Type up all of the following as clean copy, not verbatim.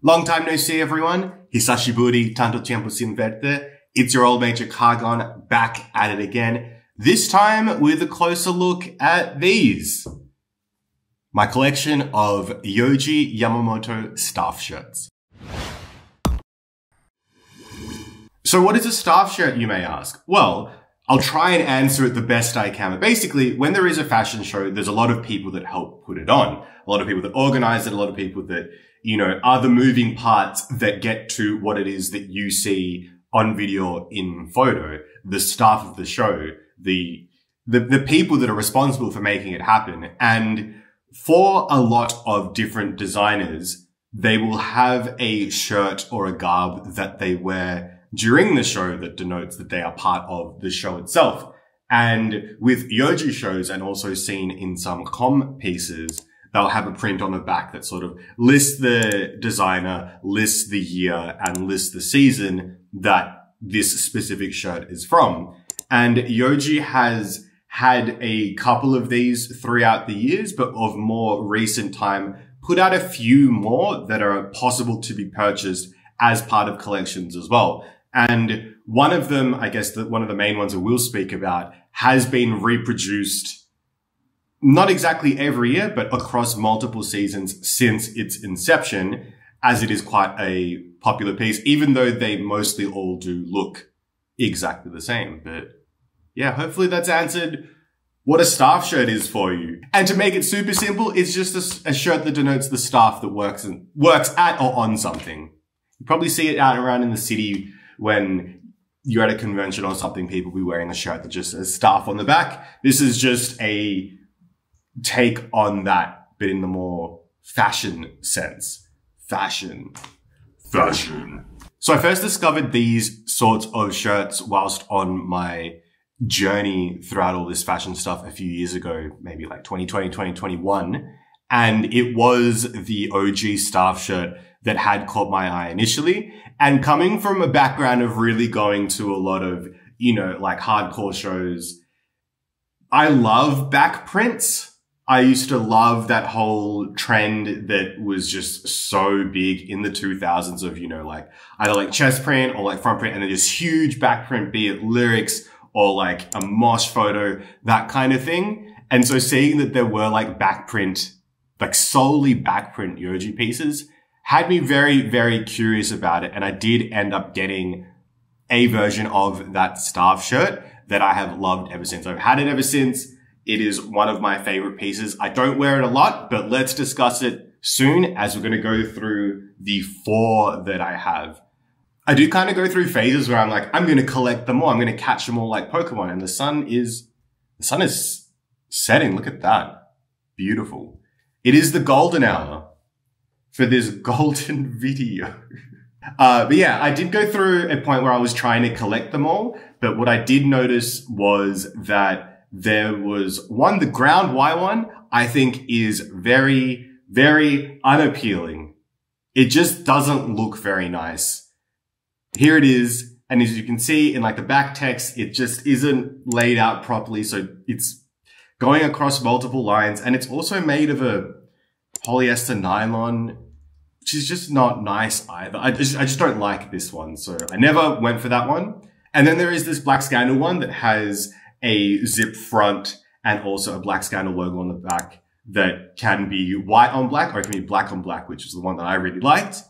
Long time no see, everyone. Hisashiburi, tanto tempo sin verte. It's your old mate Jacargon back at it again. This time with a closer look at these. My collection of Yohji Yamamoto staff shirts. So what is a staff shirt, you may ask? Well, I'll try and answer it the best I can. But basically, when there is a fashion show, there's a lot of people that help put it on. A lot of people that organize it, a lot of people that, are the moving parts that get to what it is that you see on video or in photo. The staff of the show, the people that are responsible for making it happen. And for a lot of different designers, they will have a shirt or a garb that they wear during the show that denotes that they are part of the show itself. And with Yohji shows, and also seen in some comm pieces, they'll have a print on the back that sort of lists the designer, lists the year, and lists the season that this specific shirt is from. And Yohji has had a couple of these throughout the years, but of more recent time, put out a few more that are possible to be purchased as part of collections as well. And one of them, I guess that one of the main ones that we'll speak about, has been reproduced not exactly every year, but across multiple seasons since its inception, as it is quite a popular piece, even though they mostly all do look exactly the same. But yeah, hopefully that's answered what a staff shirt is for you. And to make it super simple, it's just a shirt that denotes the staff that works at or on something. You probably see it out around in the city when you're at a convention or something, people will be wearing a shirt that just says staff on the back. This is just a take on that, but in the more fashion sense. Fashion. So I first discovered these sorts of shirts whilst on my journey throughout all this fashion stuff a few years ago, maybe like 2020, 2021. And it was the OG staff shirt that had caught my eye initially. And coming from a background of really going to a lot of, like hardcore shows, I love back prints. I used to love that whole trend that was just so big in the 2000s of, like either like chest print or like front print and then just huge back print, be it lyrics or like a mosh photo, that kind of thing. And so seeing that there were like back print, like solely back print Yohji pieces, had me very, very curious about it. And I did end up getting a version of that staff shirt that I have loved ever since. I've had it ever since. It is one of my favorite pieces. I don't wear it a lot, but let's discuss it soon as we're going to go through the 4 that I have. I do kind of go through phases where I'm like, I'm going to collect them all. I'm going to catch them all like Pokemon. And the sun is setting. Look at that. Beautiful. It is the golden hour for this golden video. But yeah, I did go through a point where I was trying to collect them all. But what I did notice was that there was one, the ground Y one, I think is very, very unappealing. It just doesn't look very nice. Here it is. And as you can see in like the back text, it just isn't laid out properly. So it's going across multiple lines. And it's also made of a polyester nylon, which is just not nice either. I just don't like this one. So I never went for that one. And then there is this Black Scandal one that has a zip front and also a Black Scandal logo on the back that can be white on black or it can be black on black, which is the one that I really liked.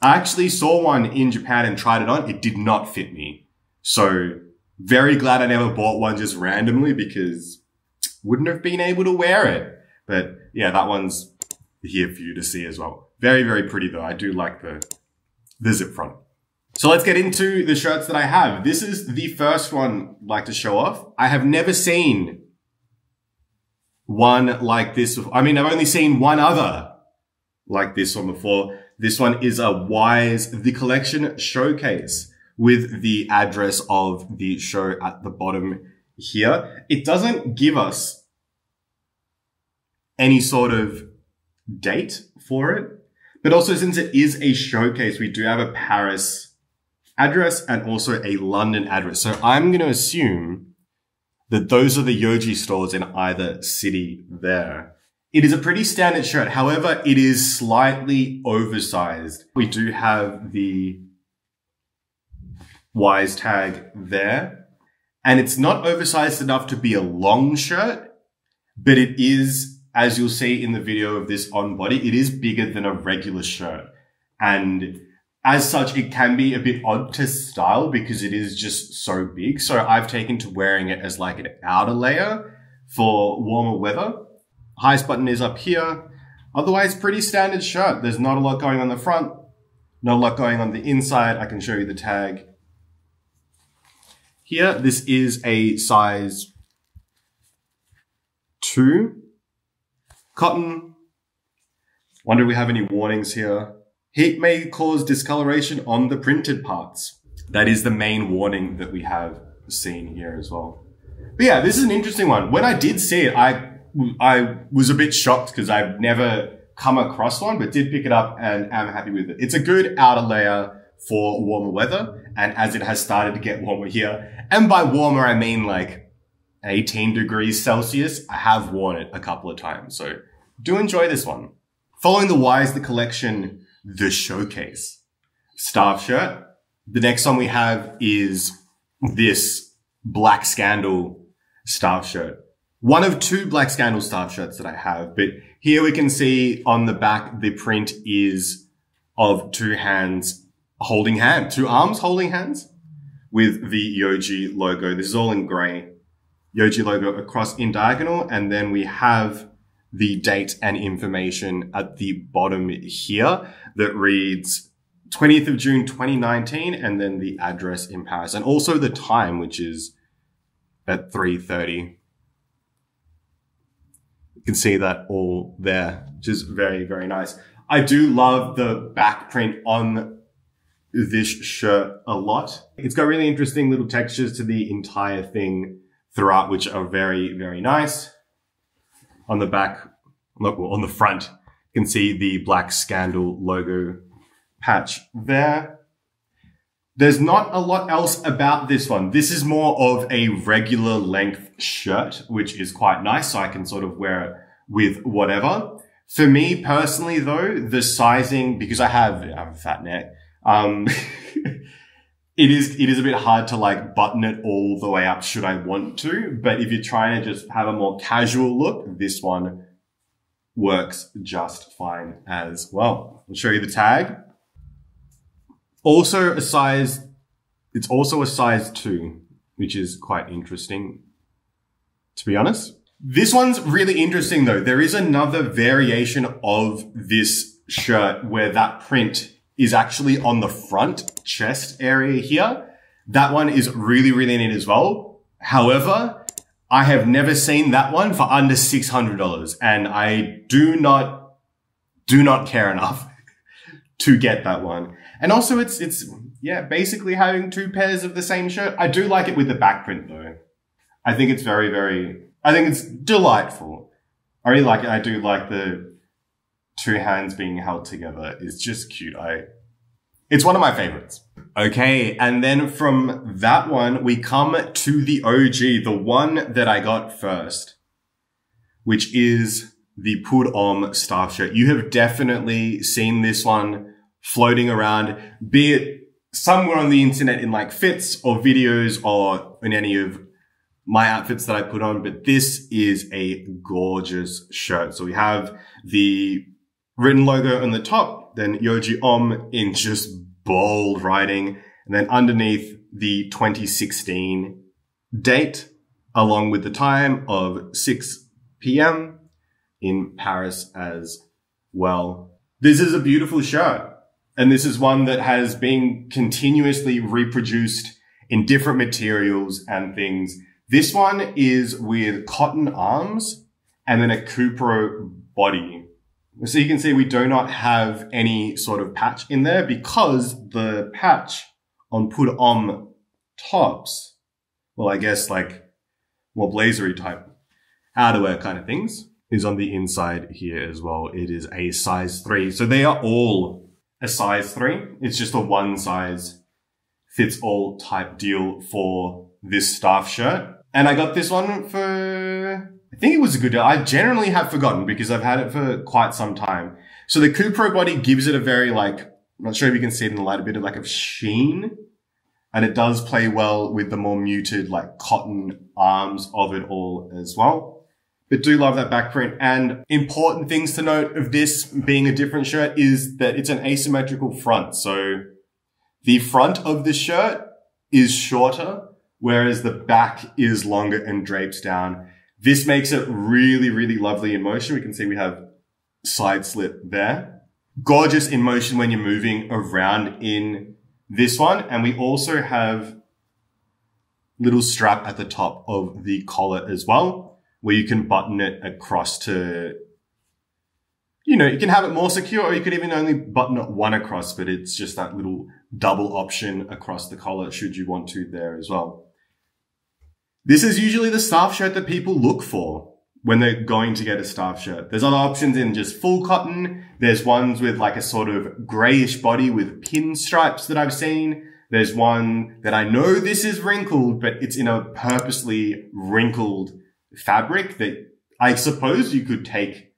I actually saw one in Japan and tried it on. It did not fit me. So very glad I never bought one just randomly because wouldn't have been able to wear it. But yeah, that one's here for you to see as well. Very, very pretty though. I do like the zip front. So let's get into the shirts that I have. This is the first one I'd like to show off. I have never seen one like this before. I mean, I've only seen one other like this one before. This one is a Ys, the collection showcase with the address of the show at the bottom here. It doesn't give us any sort of date for it, but also since it is a showcase, we do have a Paris address and also a London address. So I'm going to assume that those are the Yohji stores in either city there. It is a pretty standard shirt. However, it is slightly oversized. We do have the Ys tag there. And it's not oversized enough to be a long shirt, but it is, as you'll see in the video of this on body, it is bigger than a regular shirt. And as such, it can be a bit odd to style because it is just so big. So I've taken to wearing it as like an outer layer for warmer weather. Highest button is up here. Otherwise, pretty standard shirt. There's not a lot going on the front, not a lot going on the inside. I can show you the tag here. This is a size 2. Cotton. Wonder if we have any warnings here. Heat may cause discoloration on the printed parts. That is the main warning that we have seen here as well. But yeah, this is an interesting one. When I did see it, I was a bit shocked because I've never come across one, but did pick it up and am happy with it. It's a good outer layer for warmer weather. And as it has started to get warmer here, and by warmer, I mean like 18 degrees Celsius, I have worn it a couple of times. So do enjoy this one. Following the Ys, the collection, the Showcase staff shirt. The next one we have is this Black Scandal staff shirt. One of 2 Black Scandal staff shirts that I have, but here we can see on the back, the print is of 2 hands holding hand, 2 arms holding hands with the Yohji logo. This is all in gray. Yohji logo across in diagonal. And then we have the date and information at the bottom here that reads 20th of June, 2019, and then the address in Paris and also the time, which is at 3:30. Can see that all there, which is very, very nice. I do love the back print on this shirt a lot. It's got really interesting little textures to the entire thing throughout, which are very, very nice. On the back, look, well, on the front, you can see the Black Scandal logo patch there. There's not a lot else about this one. This is more of a regular length shirt, which is quite nice. So I can sort of wear it with whatever. For me personally though, the sizing, because I have a fat neck, it is a bit hard to like button it all the way up should I want to. But if you're trying to just have a more casual look, this one works just fine as well. I'll show you the tag. Also a size, it's also a size 2, which is quite interesting, to be honest. This one's really interesting though. There is another variation of this shirt where that print is actually on the front chest area here. That one is really, really neat as well. However, I have never seen that one for under $600 and I do not care enough to get that one. And also it's yeah, basically having 2 pairs of the same shirt. I do like it with the back print though. I think it's very, very, I think it's delightful. I really like it. I do like the 2 hands being held together. It's just cute. It's one of my favorites. Okay. And then from that one, we come to the OG, the one that I got first, which is the Pour Homme staff shirt. You have definitely seen this one floating around, be it somewhere on the internet in like fits or videos or in any of my outfits that I put on, but this is a gorgeous shirt. So we have the written logo on the top, then Yohji Homme in just bold writing, and then underneath the 2016 date, along with the time of 6 PM in Paris as well. This is a beautiful shirt. And this is one that has been continuously reproduced in different materials and things. This one is with cotton arms and then a cupro body. So you can see we do not have any sort of patch in there because the patch on Pour Homme tops, well, I guess like more blazery type outerwear kind of things, is on the inside here as well. It is a size 3. So they are all a size 3. It's just a one size fits all type deal for this staff shirt. And I got this one for, I think it was a good deal. I generally have forgotten because I've had it for quite some time. So the Cupro body gives it a very, like, I'm not sure if you can see it in the light, a bit of like a sheen. And it does play well with the more muted, like, cotton arms of it all as well. But do love that back print. And important things to note of this being a different shirt is that it's an asymmetrical front. So the front of the shirt is shorter, whereas the back is longer and drapes down. This makes it really, really lovely in motion. We can see we have side slit there. Gorgeous in motion when you're moving around in this one. And we also have little strap at the top of the collar as well, where you can button it across to, you know, you can have it more secure, or you could even only button it one across, but it's just that little double option across the collar should you want to there as well. This is usually the staff shirt that people look for when they're going to get a staff shirt. There's other options in just full cotton. There's ones with like a sort of grayish body with pinstripes that I've seen. There's one that I know this is wrinkled, but it's in a purposely wrinkled fabric that I suppose you could take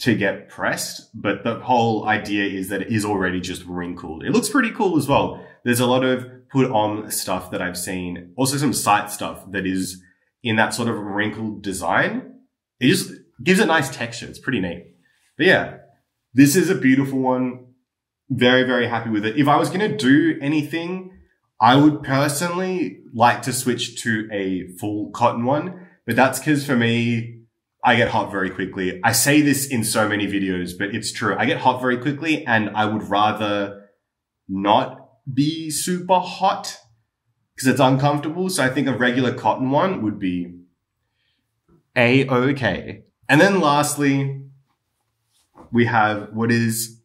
to get pressed, but the whole idea is that it is already just wrinkled. It looks pretty cool as well. There's a lot of put on stuff that I've seen. Also some site stuff that is in that sort of wrinkled design. It just gives a nice texture. It's pretty neat. But yeah, this is a beautiful one. Very, very happy with it. If I was going to do anything, I would personally like to switch to a full cotton one, but that's because for me, I get hot very quickly. I say this in so many videos, but it's true. I get hot very quickly and I would rather not be super hot because it's uncomfortable. So I think a regular cotton one would be A-okay. And then lastly, we have what is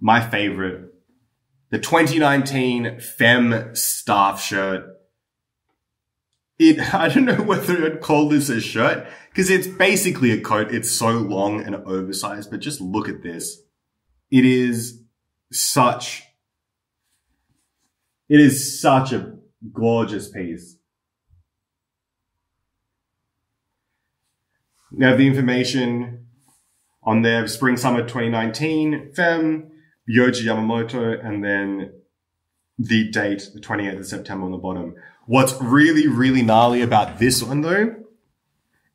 my favorite, the 2019 Femme staff shirt. I don't know whether I'd call this a shirt because it's basically a coat. It's so long and oversized, but just look at this. It is such a gorgeous piece. We have the information on there, spring, summer 2019, Femme, Yohji Yamamoto, and then the date, the 28th of September on the bottom. What's really, really gnarly about this one though,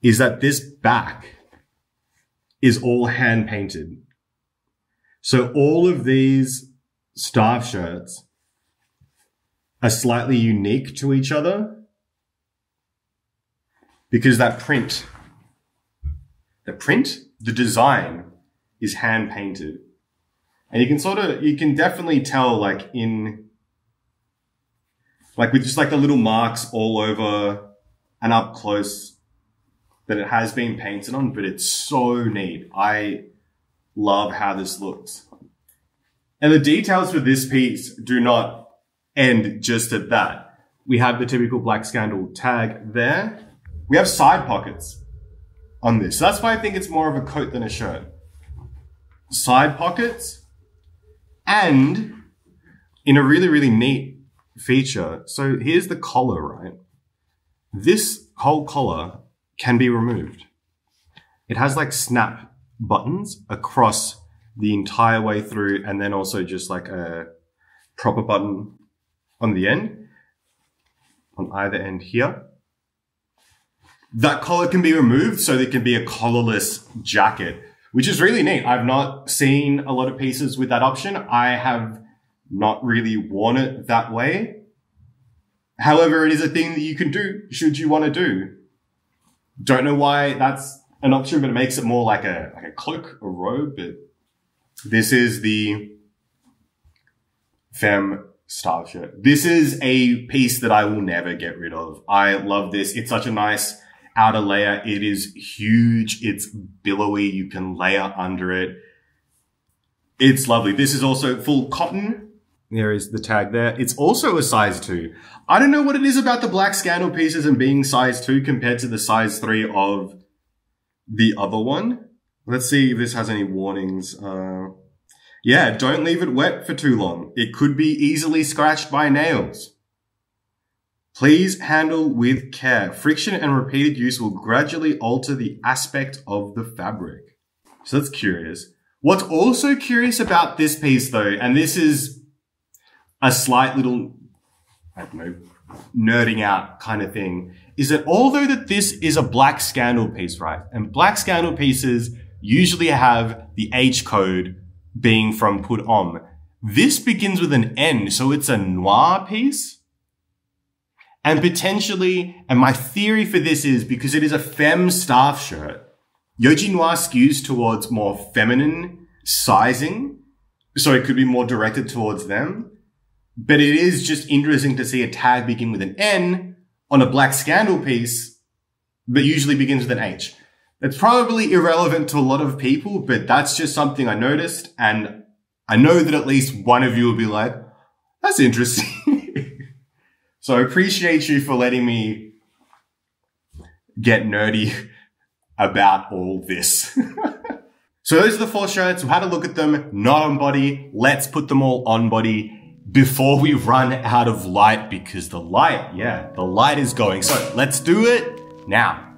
is that this back is all hand painted. So all of these staff shirts are slightly unique to each other because that print, the design is hand painted. And you can sort of, you can definitely tell like in, like with just like the little marks all over and up close that it has been painted on, but it's so neat. I love how this looks. And the details for this piece do not end just at that. We have the typical Black Scandal tag there. We have side pockets on this. So that's why I think it's more of a coat than a shirt. Side pockets and in a really, really neat feature. So here's the collar, right? This whole collar can be removed. It has like snap buttons across the entire way through and then also just like a proper button on the end, on either end here. That collar can be removed so there can be a collarless jacket, which is really neat. I've not seen a lot of pieces with that option. I have not really worn it that way. However, it is a thing that you can do should you want to do. Don't know why that's an option, but it makes it more like a cloak, a robe. But this is the Femme style shirt. This is a piece that I will never get rid of. I love this. It's such a nice outer layer. It is huge. It's billowy. You can layer under it. It's lovely. This is also full cotton. There is the tag there. It's also a size 2. I don't know what it is about the Black Scandal pieces and being size 2 compared to the size 3 of the other one. Let's see if this has any warnings. Yeah, don't leave it wet for too long. It could be easily scratched by nails. Please handle with care. Friction and repeated use will gradually alter the aspect of the fabric. So that's curious. What's also curious about this piece though, and this is a slight little, I don't know, nerding out kind of thing, is that although that this is a Black Scandal piece, right? And Black Scandal pieces usually have the H code being from Pour Homme. This begins with an N, so it's a noir piece. And potentially, and my theory for this is because it is a femme staff shirt, Yohji Noir skews towards more feminine sizing, so it could be more directed towards them. But it is just interesting to see a tag begin with an N on a Black Scandal piece, but usually begins with an H. That's probably irrelevant to a lot of people, but that's just something I noticed. And I know that at least one of you will be like, that's interesting. So I appreciate you for letting me get nerdy about all this. So those are the four shirts. We've had a look at them, not on body. Let's put them all on body before we run out of light, because the light, yeah, the light is going. So let's do it now.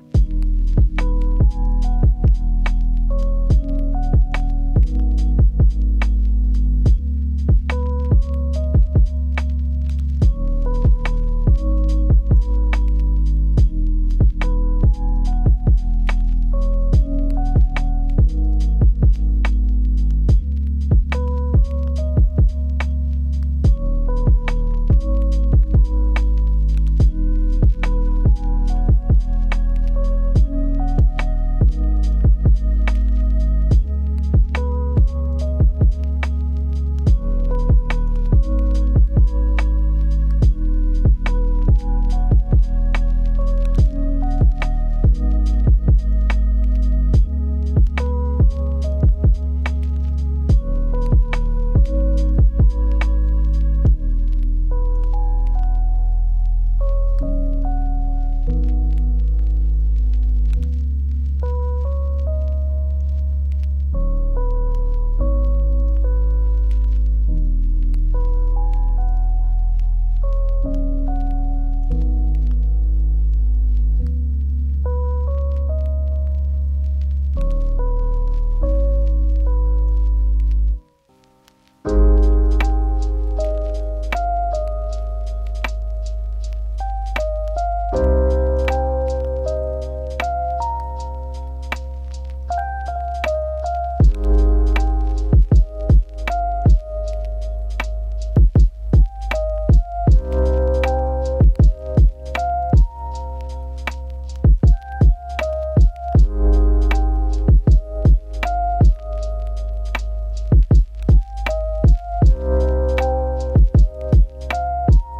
Out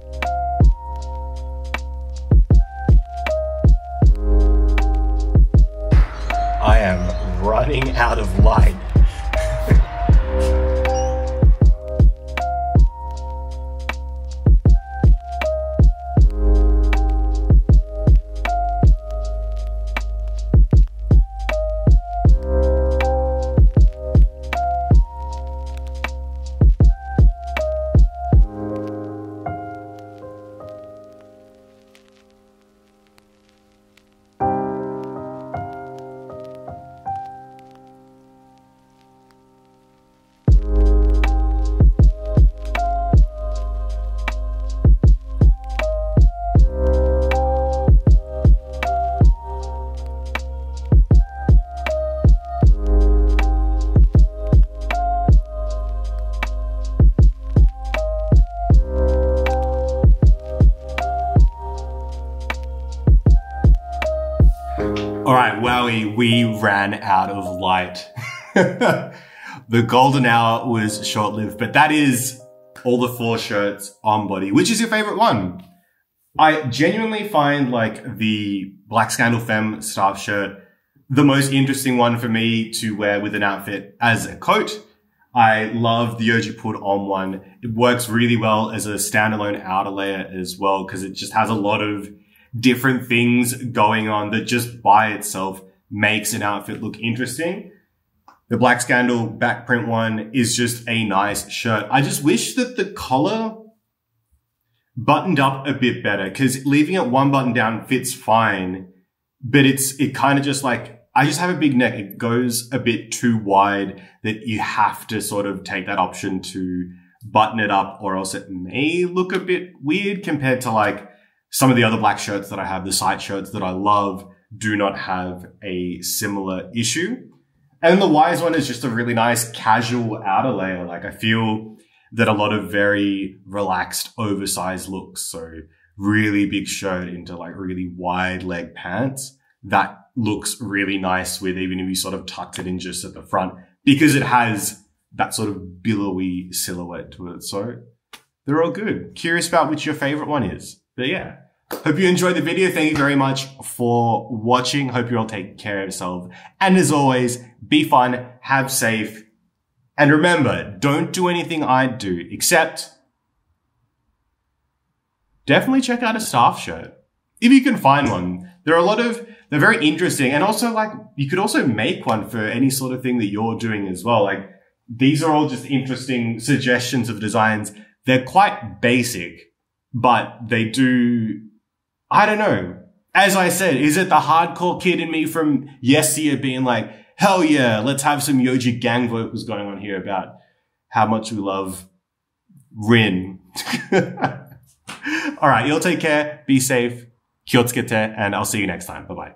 of light. We ran out of light. The golden hour was short-lived, but that is all the four shirts on body. Which is your favorite one? I genuinely find like the Black Scandal Femme staff shirt the most interesting one for me to wear with an outfit as a coat. I love the Yohji Pour Homme one. It works really well as a standalone outer layer as well, because it just has a lot of different things going on that just by itself makes an outfit look interesting. The Black Scandal back print one is just a nice shirt. I just wish that the collar buttoned up a bit better, because leaving it one button down fits fine, but it kind of just like, I just have a big neck. It goes a bit too wide that you have to sort of take that option to button it up, or else it may look a bit weird compared to like some of the other black shirts that I have. The side shirts that I love do not have a similar issue. And the Ys one is just a really nice casual outer layer. Like, I feel that a lot of very relaxed, oversized looks, so really big shirt into like really wide leg pants, that looks really nice with, even if you sort of tucked it in just at the front, because it has that sort of billowy silhouette to it. So they're all good. Curious about which your favorite one is. But yeah, hope you enjoyed the video. Thank you very much for watching. Hope you all take care of yourself. And as always, be fun, have safe, and remember, don't do anything I do, except definitely check out a staff shirt if you can find one. There are a lot of, they're very interesting. And also, like, you could also make one for any sort of thing that you're doing as well. Like, these are all just interesting suggestions of designs. They're quite basic, but they do, I don't know. As I said, is it the hardcore kid in me from yesteryear being like, hell yeah, let's have some Yohji gang vocals going on here about how much we love Rin. All right, y'all take care, be safe, kyotsukete, and I'll see you next time. Bye-bye.